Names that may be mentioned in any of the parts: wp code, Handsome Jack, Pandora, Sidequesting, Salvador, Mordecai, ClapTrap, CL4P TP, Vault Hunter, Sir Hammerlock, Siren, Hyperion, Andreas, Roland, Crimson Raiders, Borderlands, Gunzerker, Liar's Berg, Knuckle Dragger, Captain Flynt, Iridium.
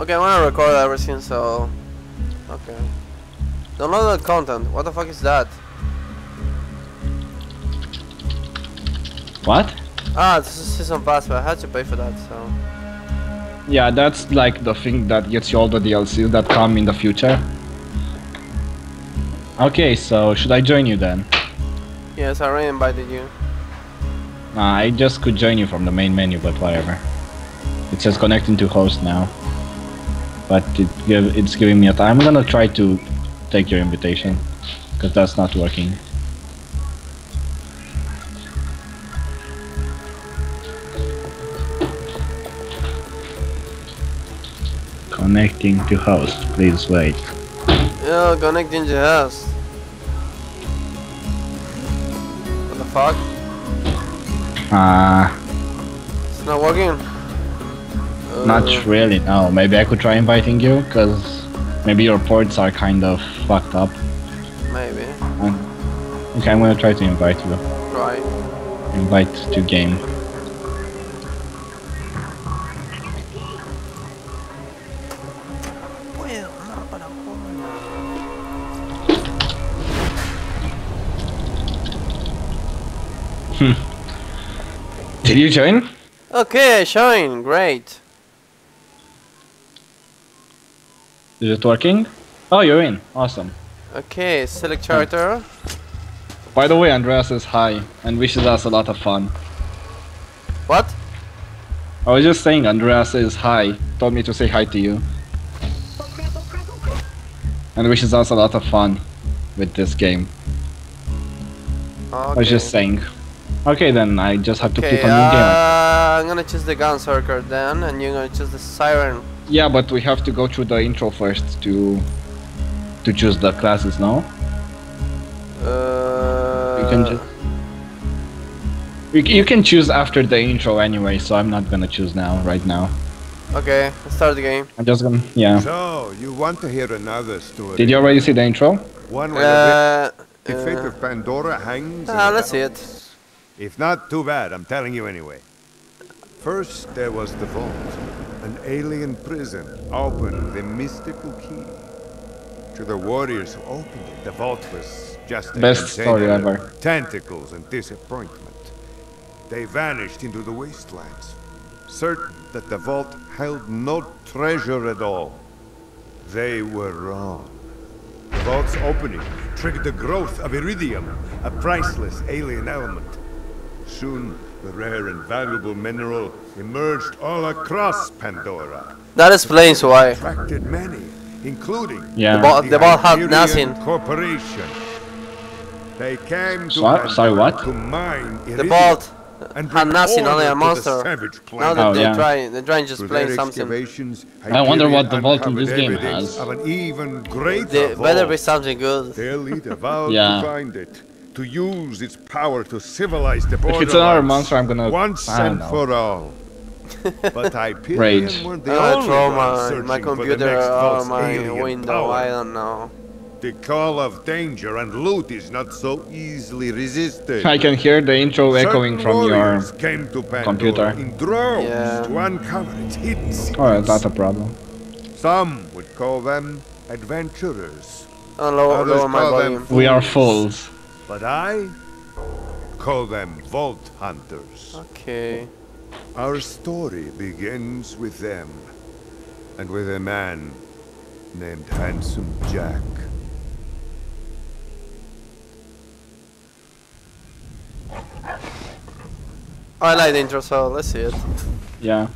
Okay, I wanna record everything, so... Okay. Download the content. What the fuck is that? What? Ah, this is season pass, but I had to pay for that, so... Yeah, that's like the thing that gets you all the DLCs that come in the future. Okay, so should I join you then? Yes, I already invited you. Nah, I just could join you from the main menu, but whatever. It says connecting to host now. But it's giving me a time. I'm gonna try to take your invitation, because that's not working. Connecting to host, please wait. Yeah, connecting to host. What the fuck? It's not working? Not really, no. Maybe I could try inviting you, because maybe your ports are kind of fucked up. Maybe. Okay, I'm gonna try to invite you. Right. Invite to game. Did you join? Okay, join. Great. Is it working? Oh, you're in. Awesome. Okay, select character. By the way, Andreas says hi and wishes us a lot of fun. What? I was just saying Andreas says hi. Told me to say hi to you. And wishes us a lot of fun with this game. Okay. I was just saying. Okay, then I just have to click on new game. I'm gonna choose the Gunzerker then, and you're gonna choose the Siren. Yeah, but we have to go through the intro first to choose the classes, no? You can choose after the intro anyway, so I'm not gonna choose now, right now. Okay, let's start the game. I'm just gonna, yeah. So, you want to hear another story. Did you already see the intro? One way the fate of Pandora hangs... let's see it. If not, too bad, I'm telling you anyway. First, there was the vault. An alien prison opened the mystical key. To the warriors who opened it, the vault was just a best story ever. Tentacles and disappointment. They vanished into the wastelands, certain that the vault held no treasure at all. They were wrong. The vault's opening triggered the growth of Iridium, a priceless alien element. Soon, the rare and valuable mineral emerged all across Pandora. That explains why. Attracted many, including the Vault Hunter Corporation. They came to mine the Vault had nothing, only a monster. Now that they're trying to just play something. I wonder what the Vault in this game has. There better be something good. Their leader vowed to find it. To use its power to civilize the Borderlands. If it's another monster, I'm gonna once and for all. But Hyperion weren't the only my computer or my window. Power. I don't know. The call of danger and loot is not so easily resisted. I can hear the intro echoing from your computer. In drones to uncover its hidden secrets. Oh, that's a problem. Some would call them adventurers. Others call them fools. We are fools. But I call them Vault Hunters. Okay. Our story begins with them, and with a man named Handsome Jack. I like the intro, so let's see it. Yeah.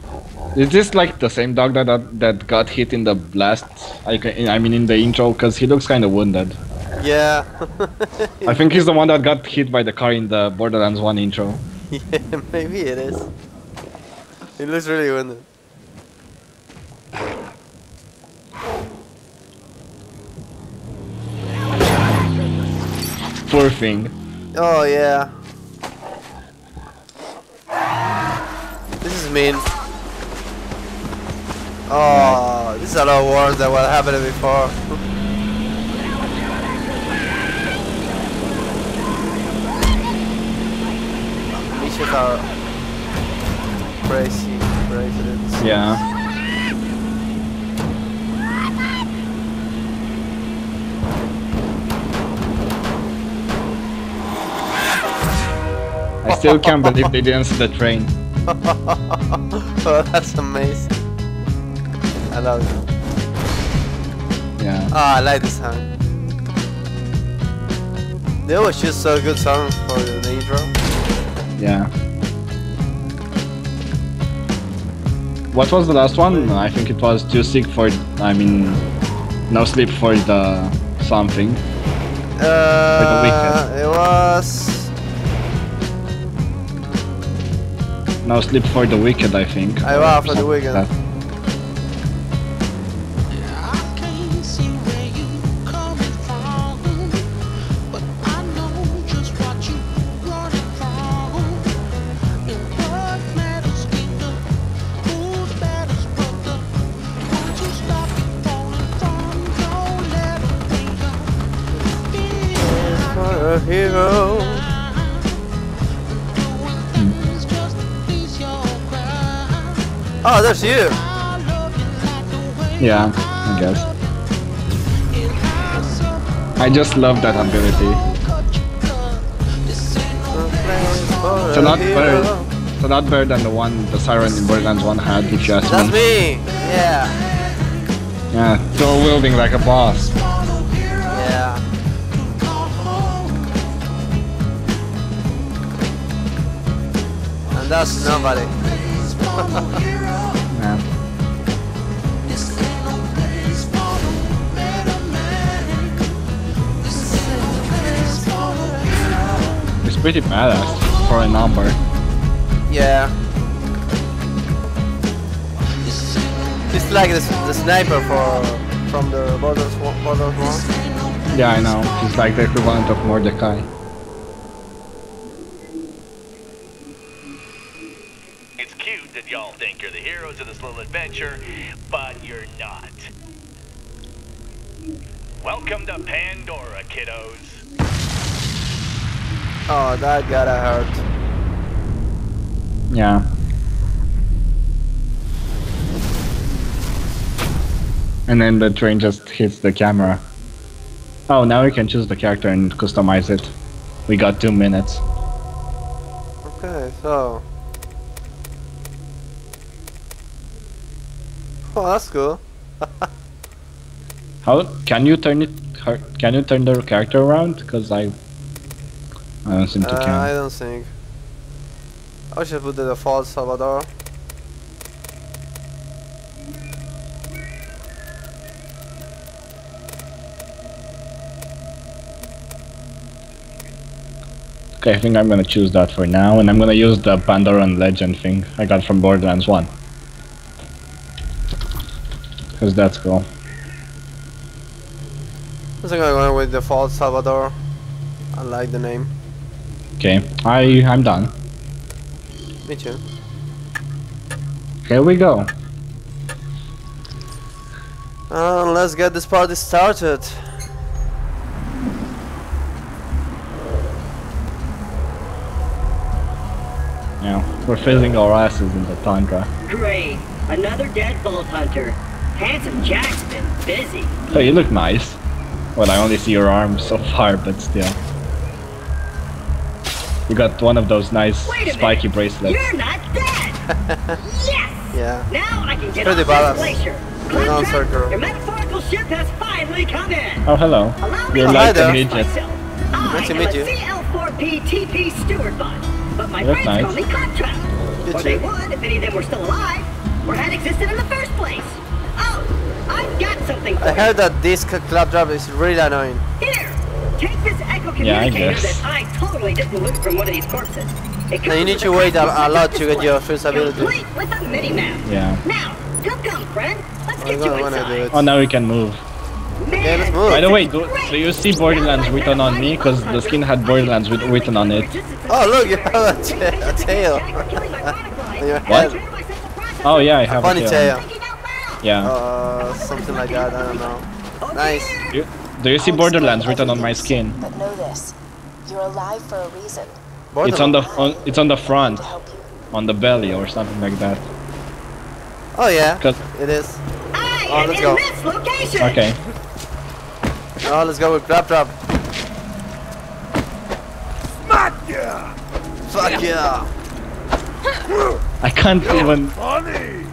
Is this like the same dog that got hit in the blast? I mean in the intro, because he looks kind of wounded. Yeah. I think he's the one that got hit by the car in the Borderlands 1 intro. Yeah, maybe it is. It looks really wounded. Poor thing. Oh yeah. This is mean. Oh, this is a lot worse than what happened before. Are crazy. Yeah. still can't believe they didn't see the train. Oh, that's amazing. I love it. Yeah. Ah, I like this song. They always choose so good songs for the intro. Yeah. What was the last one? I think it was Too Sick for... I mean... No Sleep for the... something. For the Weekend. It was... No Sleep for the Wicked, I think. I was for the Wicked. Like hero. Oh, that's you. Yeah, I guess. I just love that ability. It's a lot better. It's a lot better than the one the Siren in Borderlands 1 had, if you ask me. That's me. Yeah. Yeah, dual wielding like a boss. That's nobody. Yeah. It's pretty badass for a number. Yeah. It's like the sniper from the Borderlands 1. Yeah, I know. It's like the equivalent of Mordecai. Adventure, but you're not. Welcome to Pandora, kiddos. Oh, that gotta hurt. Yeah. And then the train just hits the camera. Oh, now we can choose the character and customize it. We got 2 minutes. Okay, so... Oh, that's cool. How can you turn it? Can you turn the character around? Because I don't seem to can. I don't think. I should put the default Salvador. Okay, I think I'm gonna choose that for now, and I'm gonna use the Pandoran legend thing I got from Borderlands 1. Because that's cool. I think I'm going with default Salvador. I like the name. Okay, I'm done. Me too. Here we go. Let's get this party started. Yeah, we're filling our asses in the tundra. Great, another dead Vault Hunter. Handsome Jack's been busy. Oh, you look nice. Well, I only see your arms so far, but still. You got one of those nice spiky bracelets. You're not dead! Yes! Yeah. Now I can get off this glacier. Gunzerker. Your metaphorical ship has finally come in. Oh, hello. You're like a midget. Nice to meet you. I'm a CL4P TP steward bot, but my friends call me ClapTrap. Or they would if any of them were still alive, or had existed in the first place. I've got something for you. I heard that this ClapTrap is really annoying. Here, take this echo communicator that I totally didn't loot from one of these corpses. Now you need to wait a lot to get your first ability. Complete with a mini-map. Yeah. Now, come, friend. Let's get you inside. Oh, now we can move. Yeah, let's move. By the way, do you see Borderlands written on me? Because the skin had Borderlands written on it. Oh, look, you have a tail. What? Oh, yeah, I have a tail. Yeah. Something like that, I don't know. Nice. Do you see Borderlands written on my skin? But know this. You're alive for a reason. It's on the front. On the belly or something like that. Oh yeah. It is. Oh, let's go. Okay. Oh, let's go with ClapTrap. Smack ya! Fuck yeah! I can't even. Funny.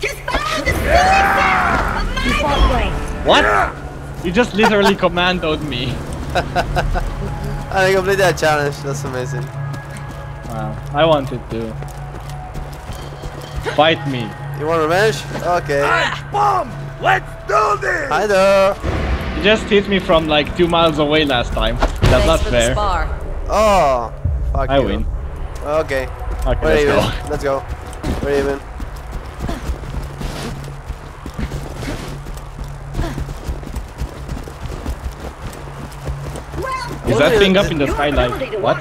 Just follow the silly of my boy. What? Yeah. You just literally commandoed me. I completed that challenge. That's amazing. Wow, I wanted to. Fight me. You want revenge? Okay. Bomb! Let's do this. Hi there. You just hit me from like 2 miles away last time. That's not fair. Oh, fuck I win. Okay. Okay, let's go. We're even. Is that thing up in the skylight? What?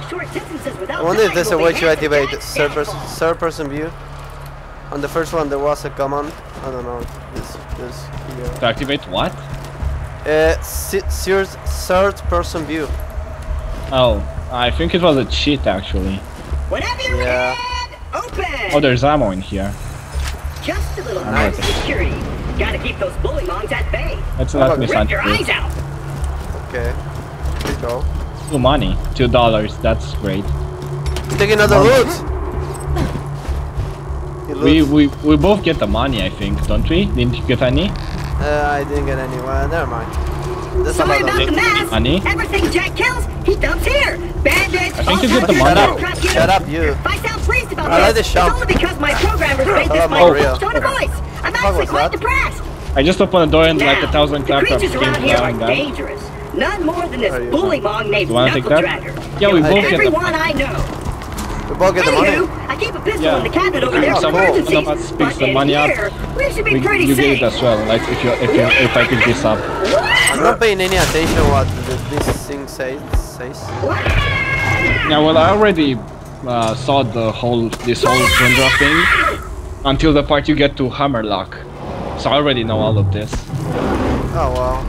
I wonder if there's a way to activate third person view. On the first one there was a command. I don't know. This here. To activate what? Third person view. Oh, I think it was a cheat actually. Whatever you had, open. Oh, there's ammo in here. Just a little armed security. Gotta keep those bully longs at bay. That's not me. Rip your eyes out. Okay. Let's go. Ooh, money. $2. That's great. Take another loot. We both get the money, I think, don't we? Didn't you get any? I didn't get any. Well, never mind. Sorry about the mask. Money? Everything Jack kills, he dumps here. Bandage, I think you get the money. Shut up, you. If I sound pleased about this, it's only because my programmers made this my persona voice. I'm actually quite depressed. I just opened a door and like 1,000 ClapTrap came flying down. None more than this bully mong named Knuckle Dragger. Yeah, we both get the money. I know. We both get the money. I keep a pistol in the cabinet over there for emergencies. Someone picks the money up. We should be pretty safe. You get it as well. Like if I pick this up. I'm not paying any attention to what this thing says. Yeah, well, I already saw this whole Pandora thing until the part you get to Hammerlock, so I already know all of this. Oh wow!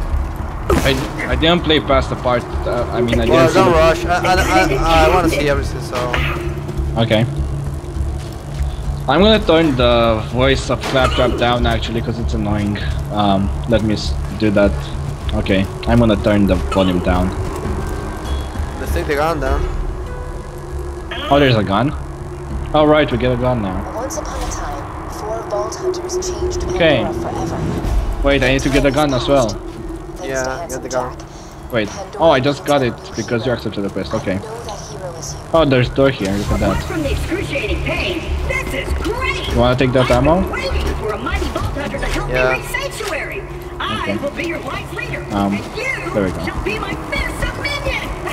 I didn't play past the part. I mean, I didn't. Well, don't rush. I want to see everything. So. Okay. I'm gonna turn the voice of ClapTrap down actually because it's annoying. Let me do that. Okay, I'm gonna turn the volume down. Let's take the gun down. Oh, there's a gun. All right, we get a gun now. Once upon a time, 4 Vault Hunters changed Pandora forever. Wait, I need to get a gun as well. Yeah, get the gun. Wait. Oh, I just got it because you accepted the quest. Okay. Oh, there's a door here. Look at that. You wanna take that ammo? Yeah. Okay. There we go.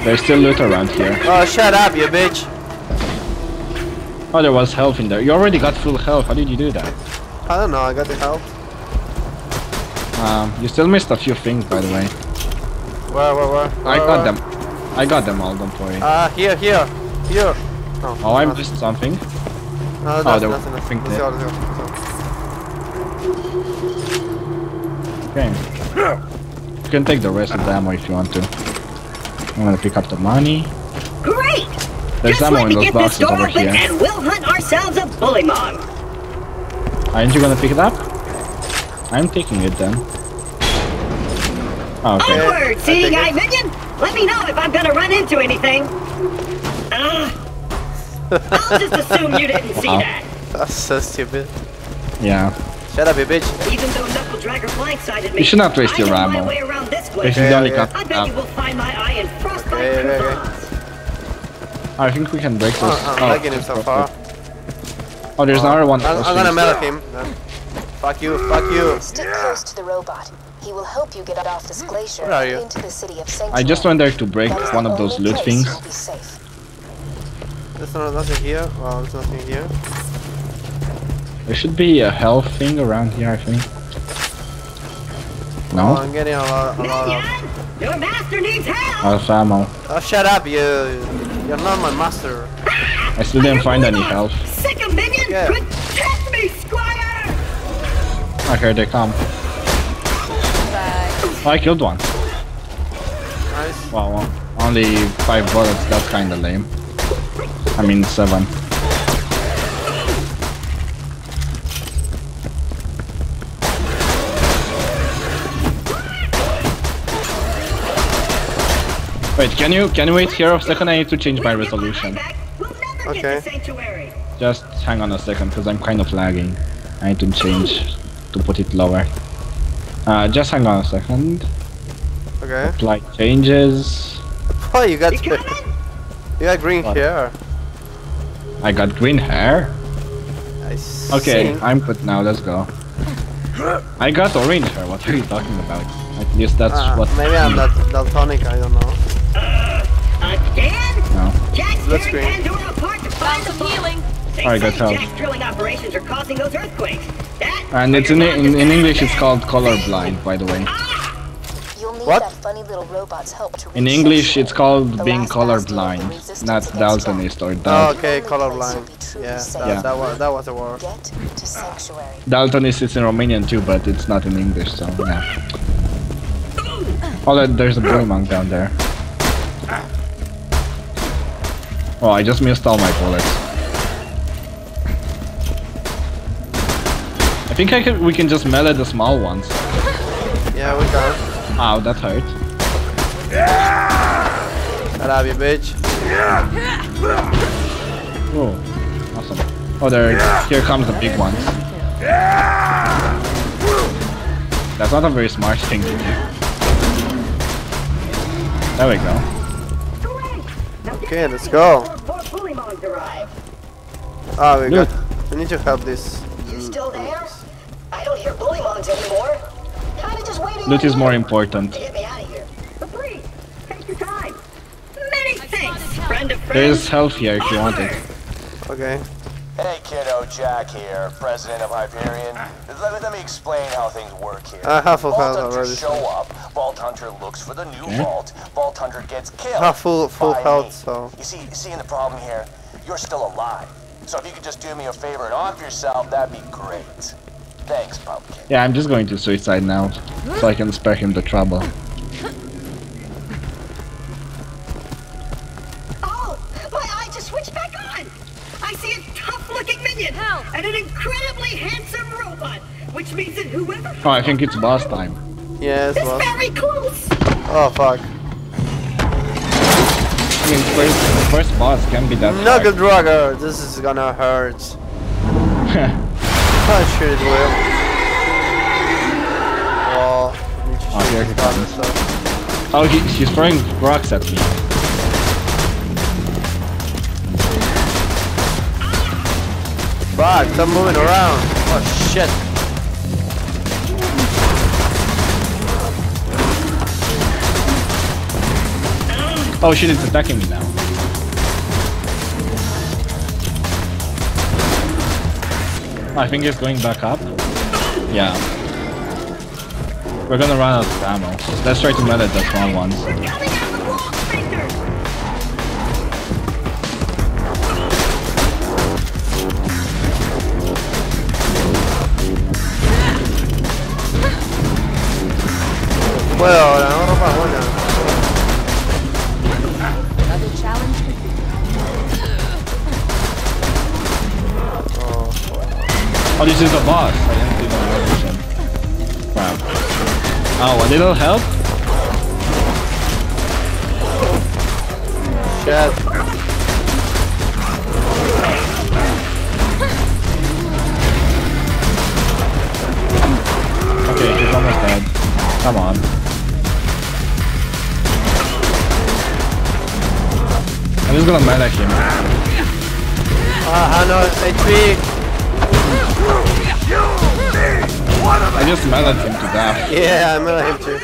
There's still loot around here. Oh, shut up, you bitch! Oh, there was health in there. You already got full health. How did you do that? I don't know. I got the health. You still missed a few things, by the way. Where? I got them. I got them all. Don't worry. Here. No, oh, I missed something. No, there's nothing. Okay. You can take the rest of the ammo if you want to. I'm gonna pick up the money. Great! There's ammo in those boxes over here. And we'll hunt ourselves a bully mong. Aren't you gonna pick it up? I'm taking it then. Oh, okay. Onward, seeing eye vision. Let me know if I'm gonna run into anything. I'll just assume you didn't see that. That's so stupid. Yeah. Shut up, you bitch. Even though Knuckle Dragger blindsided me, you should not waste your ammo. I bet you will find my eye in frostbite. I think we can break this. I'm liking him so far. Oh, there's another one. I'm gonna melt him. Fuck you. Stick close to the robot. He will help you get off this glacier into the city of Sanctuary. I just went there to break one of those loot things. There's nothing here. Well, there's nothing here. There should be a health thing around here, I think. No? Oh, I'm getting a lot of... Your master needs help! Of ammo. Oh, shut up, you... You're not my master. I still didn't find any health. Sick of minions! Yeah. Protect me, Squire! Oh, here they come. Oh, I killed one. Nice. Wow, only 5 bullets, that's kinda lame. I mean, 7. Wait, can you wait here a second? I need to change my resolution. Okay. Just hang on a second, because I'm kind of lagging. I need to change to put it lower. Just hang on a second. Okay. Apply changes. Oh, you got green hair. I got green hair? Okay, I'm good now, let's go. I got orange hair, what are you talking about? At least that's what... Maybe I'm daltonic, I don't know. No. That's green. I got help. And it's in English it's called colorblind, by the way. What? That funny little robot's help to in English, it's called being colorblind, not Daltonist or Dalton. Oh, okay, colorblind. Yeah, that was a word. Daltonist is in Romanian too, but it's not in English, so yeah. Oh, there's a bullmonk down there. Oh, I just missed all my bullets. I think we can just melee the small ones. Yeah, we can. Ow, that hurt. I love you, bitch. Oh, awesome. Oh, here comes the big ones. That's not a very smart thing to do. There we go. Okay, let's go. Ah, we need to help this. You still there? I don't hear bully mons anymore. Loot is more important. There's health here if you want it. Okay. Hey kiddo, Jack here, president of Hyperion. Let me explain how things work here. Vault Hunter shows up. Vault Hunter looks for the new vault. Vault Hunter gets killed. Full health, so. You see, the problem here, you're still alive. So if you could just do me a favor and off yourself, that'd be great. Thanks, Pumpkin. Yeah, I'm just going to suicide now, so I can spare him the trouble. Oh, my eye just switched back on! I see a tough-looking minion and an incredibly handsome robot, which means that whoever... Oh, I think it's boss time. Yeah, it's boss. Very close! Oh, fuck. I mean, first boss can be that Knuckle Dragger! This is gonna hurt. Oh shit, it will. Oh, here he comes. Oh, she's throwing rocks at me. Fuck, stop moving around. Oh shit. Oh shit, it's attacking me now. I think it's going back up. Yeah. We're gonna run out of ammo. Let's try to melee the small ones. Well, I don't know about one now. Another challenge? Oh, this is the boss. I didn't see the position. Wow. Oh, a little help? Shit. Okay, he's almost dead. Come on. I'm just gonna melee him. Ah, no, HP. I just melee him to death. Yeah, I melee him too.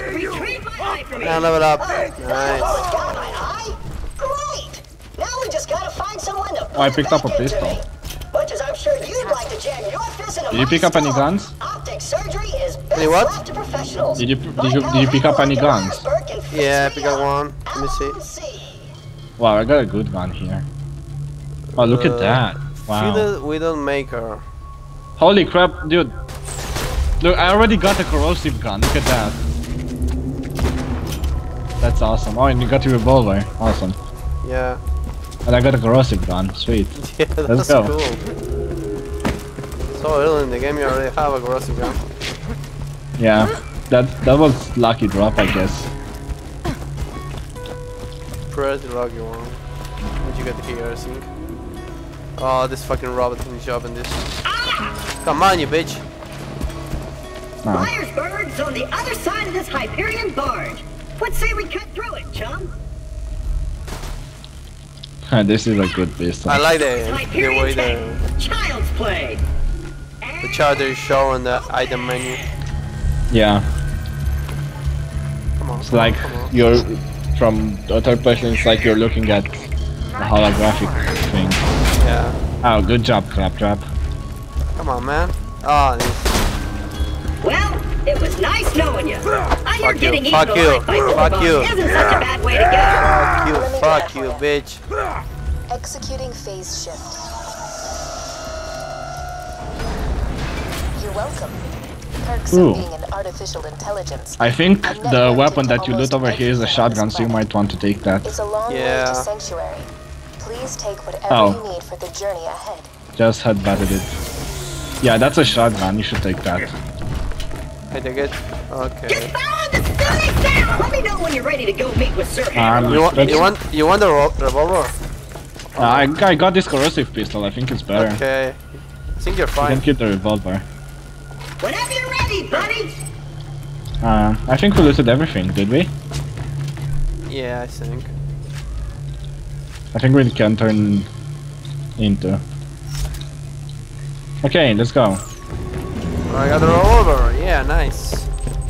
Now level up. Nice. Oh, I picked up a pistol. Did you pick up any guns? Any what? Did you pick up any guns? Yeah, I picked up one. Let me see. Wow, I got a good gun here. Oh, look at that. Wow. We don't make her. Holy crap, dude. Look, I already got a corrosive gun, look at that. That's awesome. Oh, and you got your revolver, awesome. Yeah. And I got a corrosive gun, sweet. Yeah, that's cool. So early in the game you already have a corrosive gun. Yeah, that was lucky drop, I guess. Pretty lucky one. What you got here, I think. Oh, this fucking robot is jobbing this. Come on, you bitch. Liar's Berg's on the other side of this Hyperion barge. What say we cut through it, chum? This is a good piece. I like the way the child's play. The charter is showing the item menu. Yeah. Come on, it's like you're from the third person. It's like you're looking at the holographic thing. Yeah. Oh, good job, ClapTrap. Come on, man. Oh, this. Well, it was nice knowing you. Fuck you. Isn't such a bad way to go. Fuck you, bitch. Executing phase shift. You're welcome. Perks of being an artificial intelligence. I think the weapon that you loot over here is a shotgun, so you might want to take that. It's a long way to sanctuary. Please take whatever you need for the journey ahead. Just headbutted it. Yeah, that's a shotgun. You should take that. I take it. Okay. Just follow the silly sound! Let me know when you're ready to go meet with Sir Hammerlock. You want the revolver? I got this corrosive pistol. I think it's better. Okay. I think you're fine. You can keep the revolver. Whenever you're ready, buddy! I think we looted everything, did we? Yeah, I think. I think we can turn into. Okay, let's go. I got the revolver. Yeah, nice.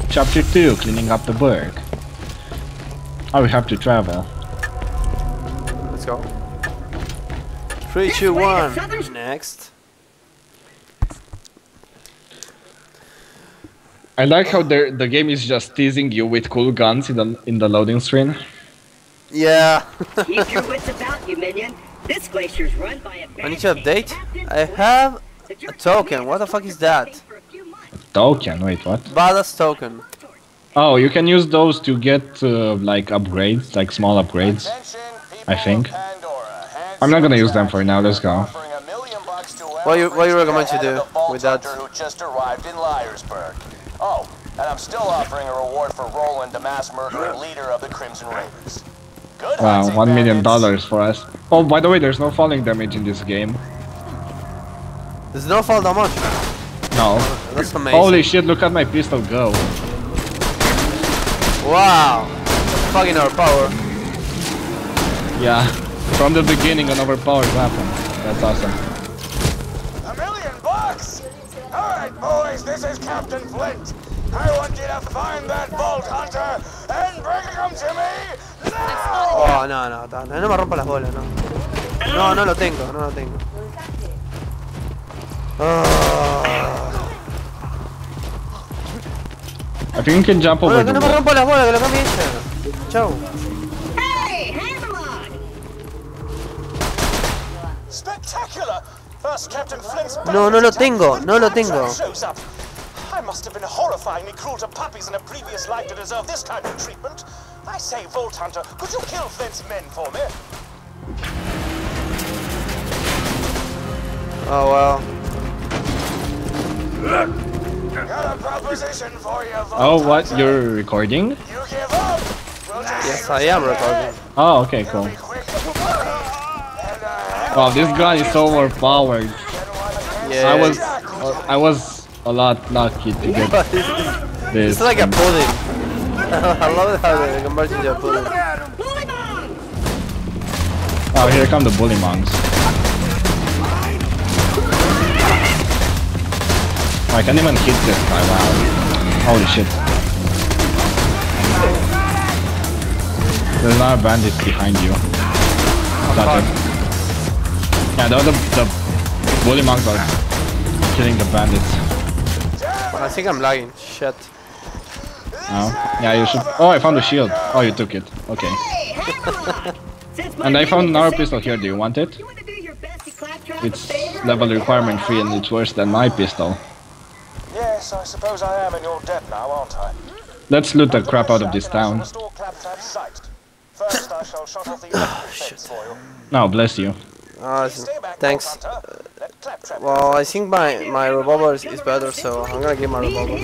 Chapter 2, cleaning up the berg. Oh, we have to travel. Let's go. 3, 2, 1. Next. I like how the game is just teasing you with cool guns in the loading screen. Yeah. Keep your wits about you, minion. This glacier's run by a. I need to update. I have a token. What the fuck is that? Token? Wait, what? Badass token. Oh, you can use those to get like upgrades, like small upgrades, I think. I'm not gonna use them for now, let's go. What do you recommend you do with that? Who just arrived in Liar's Berg. Oh, and I'm still offering a reward for Roland, the mass murderer leader of the Crimson Raiders. Good. Wow, $1 million for us. Oh, by the way, there's no falling damage in this game. There's no fall damage? No. That's amazing. Holy shit, look at my pistol go. Wow. That's fucking overpowered. Yeah. From the beginning, an overpowered weapon. That's awesome. $1 million bucks! Alright, boys, this is Captain Flynt. I want you to find that Vault Hunter and bring him to me now! Oh, no me rompa las bolas, no. No lo tengo. I think you can jump over. No, me rompo las bolas, que lo cambie ella. Chau. Hey, Hammerlock! Spectacular! First Captain Flint's. No lo tengo. I must have been horrifyingly cruel to puppies in a previous life to deserve this kind of treatment. I say, Vault Hunter, could you kill Flint's men for me? Oh well. Got a proposition for you, Vault Hunter. What? You're recording? You give up. We'll yes, I am recording. Oh, okay, cool. Wow, this gun is so overpowered. Yeah. I was a lot lucky to get this. It's like a pudding. I love it how they convert into a pudding. Oh, here come the bully monks. Oh, I can't even hit this guy, wow. Holy shit. There's another bandit behind you. Yeah, the bully monks are killing the bandits. I think I'm lagging. Shit. Oh, yeah, you should. Oh, I found a shield. Oh, you took it. Okay. And I found another pistol here. Do you want it? It's level requirement 3 and it's worse than my pistol. Yes, I suppose I am in your debt now, aren't I? Let's loot the crap out of this town. First, I shall shut off the. No, bless you. Thanks. Well, I think my revolver is better, so I'm gonna give my revolver.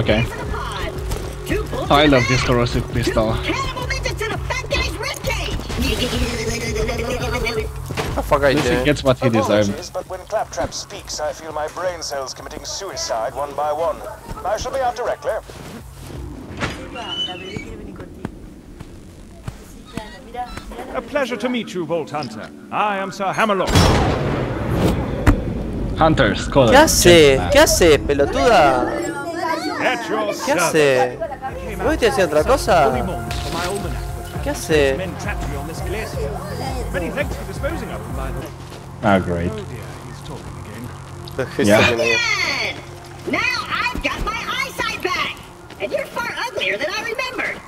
Okay. Oh, I love this corrosive pistol. The fuck I do? He gets what he deserves. But when ClapTrap speaks, I feel my brain cells committing suicide one by one. I shall be out directly. A pleasure to meet you, Vault Hunter. I am Sir Hammerlock. Hunter, scholar. ¿Qué hace? ¿Qué hace, pelotuda? ¿Qué hace? ¿Vos te hacías otra cosa? ¿Qué hace? Ah, great. Yeah. Now I've got my eyesight back, and you're far uglier than I remembered.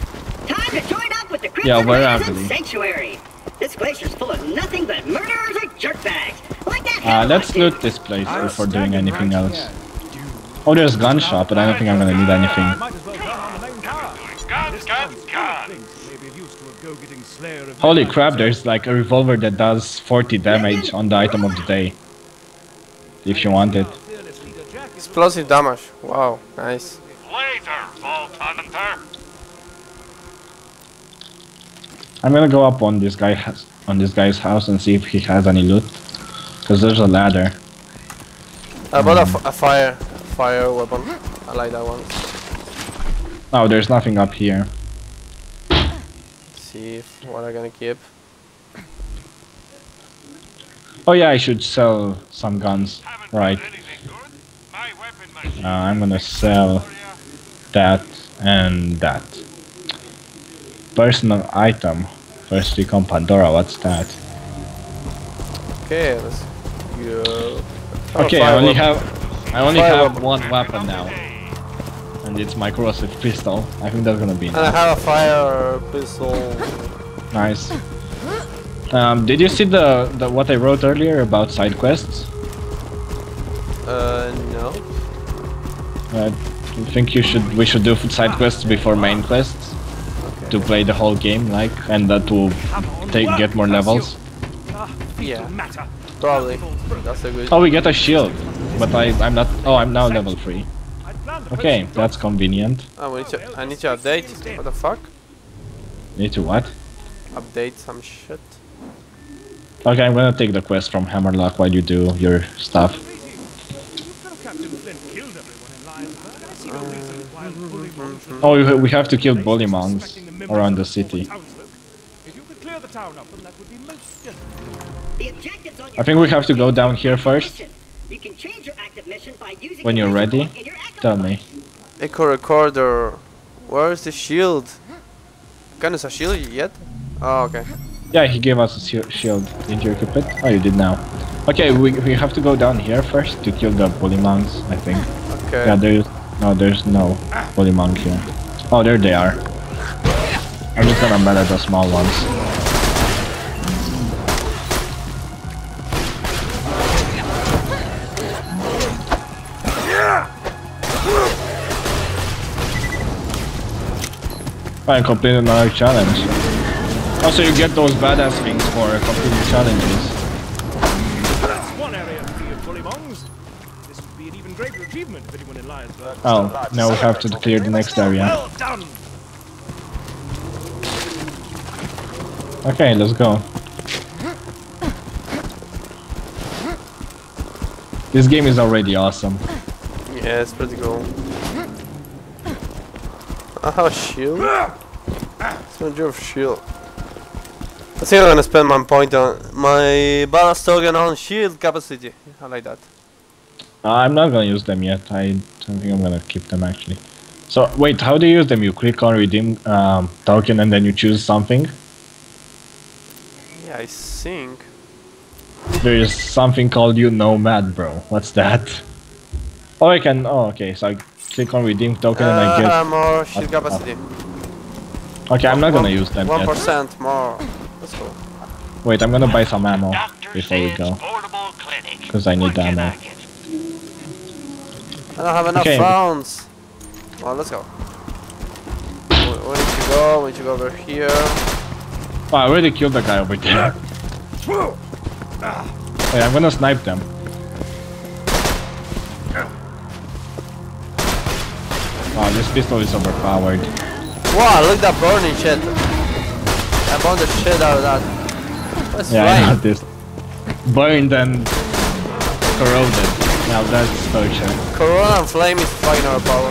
Time to join up with the Crimson Raiders Sanctuary. This glacier's full of nothing but murderers and jerkbags. Like that. Let's loot this place before doing anything else. Oh, there's gun shop, but I don't think I'm gonna need anything. Guns. Holy crap, there's like a revolver that does 40 damage on the item of the day. If you want it. Explosive damage. Wow, nice. I'm gonna go up on this guy on this guy's house and see if he has any loot. Cause there's a ladder. I bought a fire weapon. I like that one. No, there's nothing up here. See what I'm gonna keep. Oh yeah, I should sell some guns, right? I'm gonna sell that and that. Personal item. First click on Pandora. What's that? Okay, let's go. Okay, I only have one weapon now. And it's my corrosive pistol. I think that's gonna be nice. I have a fire pistol. Nice. Did you see the what I wrote earlier about side quests? No. I think we should do side quests before main quests. Okay. To play the whole game, like, and that will get more levels. Yeah. Probably. That's a good. Oh, we get a shield, but I'm not. Oh, I'm now level 3. Okay, that's convenient. Oh, I need to update. What the fuck? Need to what? Update some shit. Okay, I'm gonna take the quest from Hammerlock while you do your stuff. Oh, we have to kill bully monks around the city. I think we have to go down here first. You can change your active mission by using when you're ready, tell me. Echo recorder. Where is the shield? Can us a shield yet? Oh, okay. Yeah, he gave us a shield. Did you equip it? Oh, you did now. Okay, we have to go down here first to kill the polymonks, I think. Okay. Yeah, there's no polymonk here. Oh, there they are. I'm just gonna murder the small ones. I completed another challenge. Also, you get those badass things for completing challenges. That's one area of this would be an even greater achievement if anyone in Liar's Berg. Oh, now we have to clear the next area. Okay, let's go. This game is already awesome. Yeah, it's pretty cool. I have a shield. It's not your shield. I think I'm gonna spend my point on my ballast token on shield capacity. I like that. I'm not gonna use them yet. I don't think I'm gonna keep them actually. So wait, how do you use them? You click on redeem token and then you choose something. Yeah, I think. There is something called you nomad, bro. What's that? Oh, I can. Oh, okay. So. Click on redeem token and I get more shield capacity. Okay, I'm not gonna use them yet. 1% more. Let's go. Wait, I'm gonna buy some ammo before we go. Because I need ammo. I don't have enough rounds. Well, let's go. Where did you go? We need to go over here. Oh, I already killed the guy over there. Wait, I'm gonna snipe them. Wow, this pistol is overpowered. Wow, look at that burning shit. I burned the shit out of that. That's right. I noticed. burned and corroded. Now that's torture. Corona and flame is final power.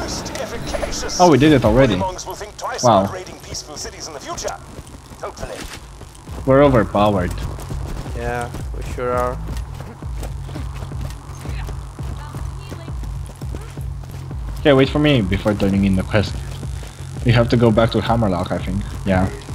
Most efficacious. Oh, we did it already. Wow. We're overpowered. Yeah, we sure are. Okay, wait for me before turning in the quest. We have to go back to Hammerlock, I think. Yeah.